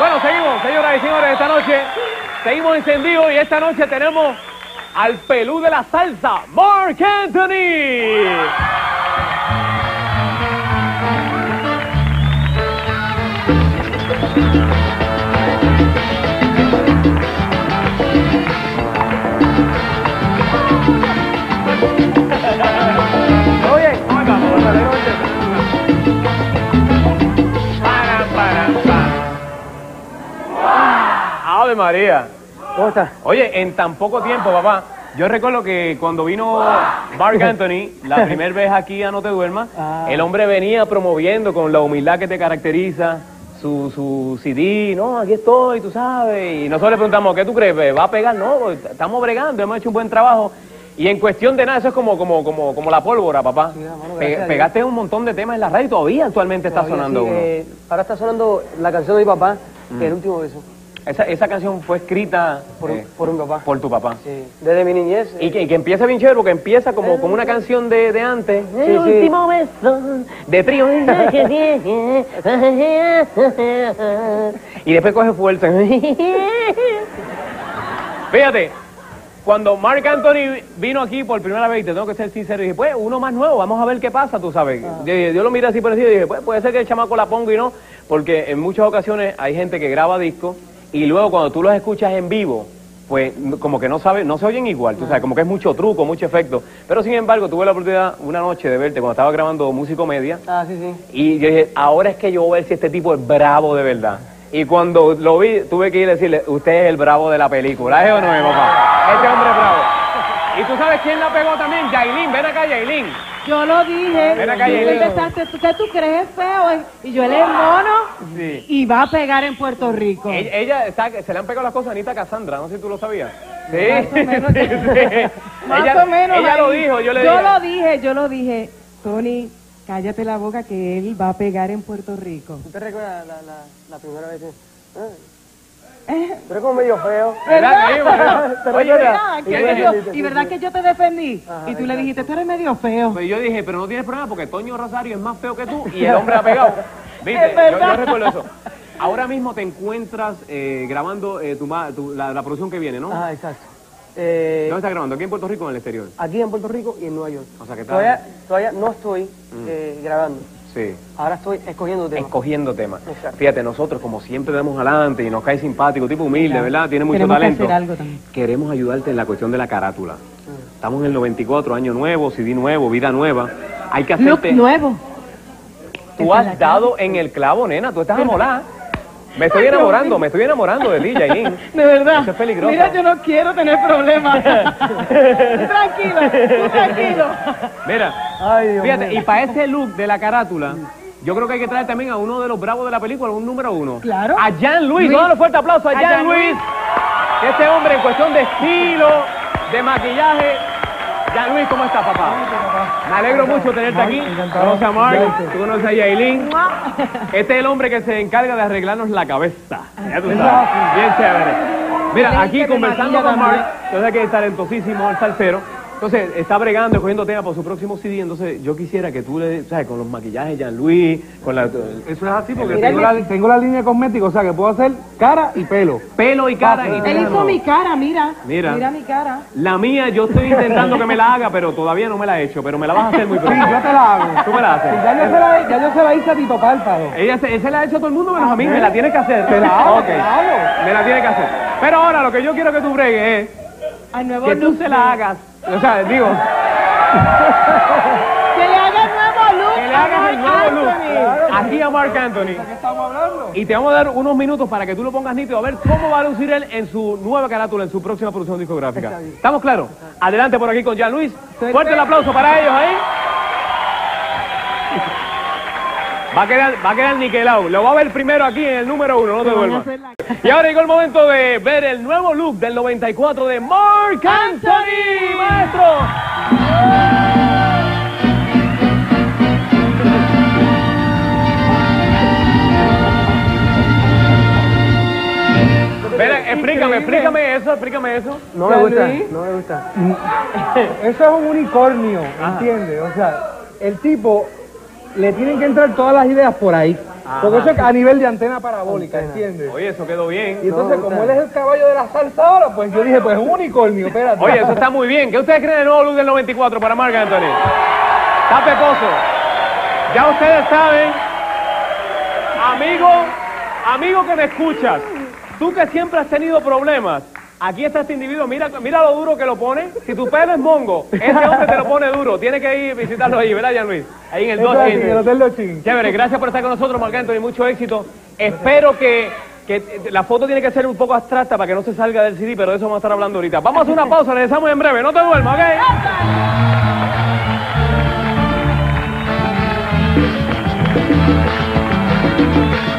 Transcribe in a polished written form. Bueno, seguimos, señoras y señores, esta noche seguimos encendidos y esta noche tenemos al pelú de la salsa, Marc Anthony. Ave María. ¿Cómo estás? Oye, en tan poco tiempo, papá. Yo recuerdo que cuando vino Marc Anthony, la primera vez aquí a No Te Duermas, el hombre venía promoviendo con la humildad que te caracteriza su CD. No, aquí estoy, tú sabes. Y nosotros le preguntamos, ¿qué tú crees? ¿Va a pegar? No, estamos bregando, hemos hecho un buen trabajo. Y en cuestión de nada, eso es como la pólvora, papá. Sí, hermano, pegaste un montón de temas en la radio y todavía actualmente está sonando uno. Ahora está sonando la canción de mi papá, El Último Beso. Esa canción fue escrita por un papá. Por tu papá. Sí, desde mi niñez. Y que empieza bien chévere, porque empieza como una canción de antes. El último beso de trío. Y después coge fuerza. Fíjate. Cuando Marc Anthony vino aquí por primera vez, te tengo que ser sincero, dije, pues, uno más nuevo, vamos a ver qué pasa, tú sabes. Yo lo miré así por encima y dije, pues, puede ser que el chamaco la ponga y no, porque en muchas ocasiones hay gente que graba discos y luego cuando tú los escuchas en vivo, pues, como que no sabes, no se oyen igual, tú sabes, como que es mucho truco, mucho efecto. Pero, sin embargo, tuve la oportunidad una noche de verte cuando estaba grabando Músico Media. Ah, sí, sí. Y yo dije, ahora es que yo voy a ver si este tipo es bravo de verdad. Y cuando lo vi, tuve que ir a decirle, usted es el bravo de la película, ¿es o no es, papá? Este hombre es bravo. ¿Y tú sabes quién la pegó también? Jaileen, ven acá, Jaileen. Yo lo dije. Ven acá, Jaileen. Tú empezaste, ¿qué tú crees feo? Y yo, él es mono y va a pegar en Puerto Rico. Ella se le han pegado las cosas a Anita Cassandra, no sé si tú lo sabías. Sí. Más o menos. Ella lo dijo, yo lo dije, Tony. Cállate la boca que él va a pegar en Puerto Rico. ¿Tú te recuerdas la primera vez? Pero como medio feo. ¿Verdad? Y verdad que yo te defendí. Ajá, y tú le dijiste, tú eres medio feo. Pero yo dije, pero no tienes problema porque Toño Rosario es más feo que tú y el hombre ha pegado. ¿Viste? Yo recuerdo eso. Ahora mismo te encuentras grabando la producción que viene, ¿no? Ah, exacto. ¿Dónde estás grabando? ¿Aquí en Puerto Rico o en el exterior? Aquí en Puerto Rico y en Nueva York. O sea que todavía no estoy grabando. Sí. Ahora estoy escogiendo temas. Escogiendo temas. Exacto. Fíjate, nosotros como siempre damos adelante y nos cae simpático, tipo humilde, claro. ¿Verdad? Tiene mucho talento. Queremos hacer algo también. Queremos ayudarte en la cuestión de la carátula. Estamos en el 94, año nuevo, CD nuevo, vida nueva. Hay que hacerte... Look nuevo. Tú has dado en el clavo, nena. Tú estás amolada. Me estoy enamorando de ti, Jaileen. De verdad. Eso es peligroso. Mira, yo no quiero tener problemas. Tranquilo. Mira, ay, Dios, fíjate, Dios. Y para ese look de la carátula, yo creo que hay que traer también a uno de los bravos de la película, un número uno. Claro. A Jean-Louis, dale un fuerte aplauso a Jean-Louis. Este hombre en cuestión de estilo, de maquillaje. Jean-Louis, ¿cómo estás, papá? Me alegro mucho tenerte aquí. Conoce a Marc, tú conoces a Jaileen. Este es el hombre que se encarga de arreglarnos la cabeza. Ya tú sabes. Bien chévere. Mira, aquí conversando con Marc, yo sé que es talentosísimo, el salsero. Entonces, está bregando, escogiendo temas para su próximo CD. Entonces, yo quisiera que tú le, ¿sabes? Con los maquillajes Jean-Louis, con la... Eso es así porque tengo la línea de cosméticos, o sea, que puedo hacer cara y pelo. Pelo y cara. Él hizo mi cara, mira. Mira mi cara. La mía, yo estoy intentando que me la haga, pero todavía no me la he hecho. Pero me la vas a hacer muy pronto. Sí, yo te la hago. Tú me la haces. Sí, ya yo se la hice a Tito Párpado. Él se la ha hecho a todo el mundo menos a mí. Me la tiene que hacer. Te la hago, okay. Me la tiene que hacer. Pero ahora, lo que yo quiero que tú bregues es... Al nuevo que tú se la hagas. O sea, digo... que le haga el nuevo look. Que le hagas el nuevo look. Claro, aquí a Marc Anthony. ¿De qué estamos hablando? Y te vamos a dar unos minutos para que tú lo pongas nítido a ver cómo va a lucir él en su nueva carátula, en su próxima producción discográfica. ¿Estamos claros? Adelante por aquí con Jean-Louis. Fuerte el aplauso para ellos ahí. Va a quedar niquelado. Lo va a ver primero aquí en el número uno, No Te Duermas. Y ahora llegó el momento de ver el nuevo look del 94 de Marc Anthony, maestro. Explícame eso. No me gusta. Eso es un unicornio, ¿entiendes? O sea, el tipo... Le tienen que entrar todas las ideas por ahí. Porque eso es a nivel de antena parabólica, ¿entiendes? Oye, eso quedó bien. Y entonces, como él es el caballo de la salsa ahora, pues yo dije, pues es un unicornio, espérate. Oye, eso está muy bien. ¿Qué ustedes creen del nuevo look del 94 para Marc Anthony? Está pecoso. Ya ustedes saben, amigo que me escuchas, tú que siempre has tenido problemas, aquí está este individuo, mira lo duro que lo pone. Si tu pelo es mongo, ese hombre te lo pone duro. Tienes que ir a visitarlo ahí, ¿verdad, Jean-Louis? Ahí en el 2. Chévere, gracias por estar con nosotros, Marc Anthony, mucho éxito. Espero que la foto tiene que ser un poco abstracta para que no se salga del CD, pero de eso vamos a estar hablando ahorita. Vamos a hacer una pausa, regresamos en breve. No te duermas, ¿ok?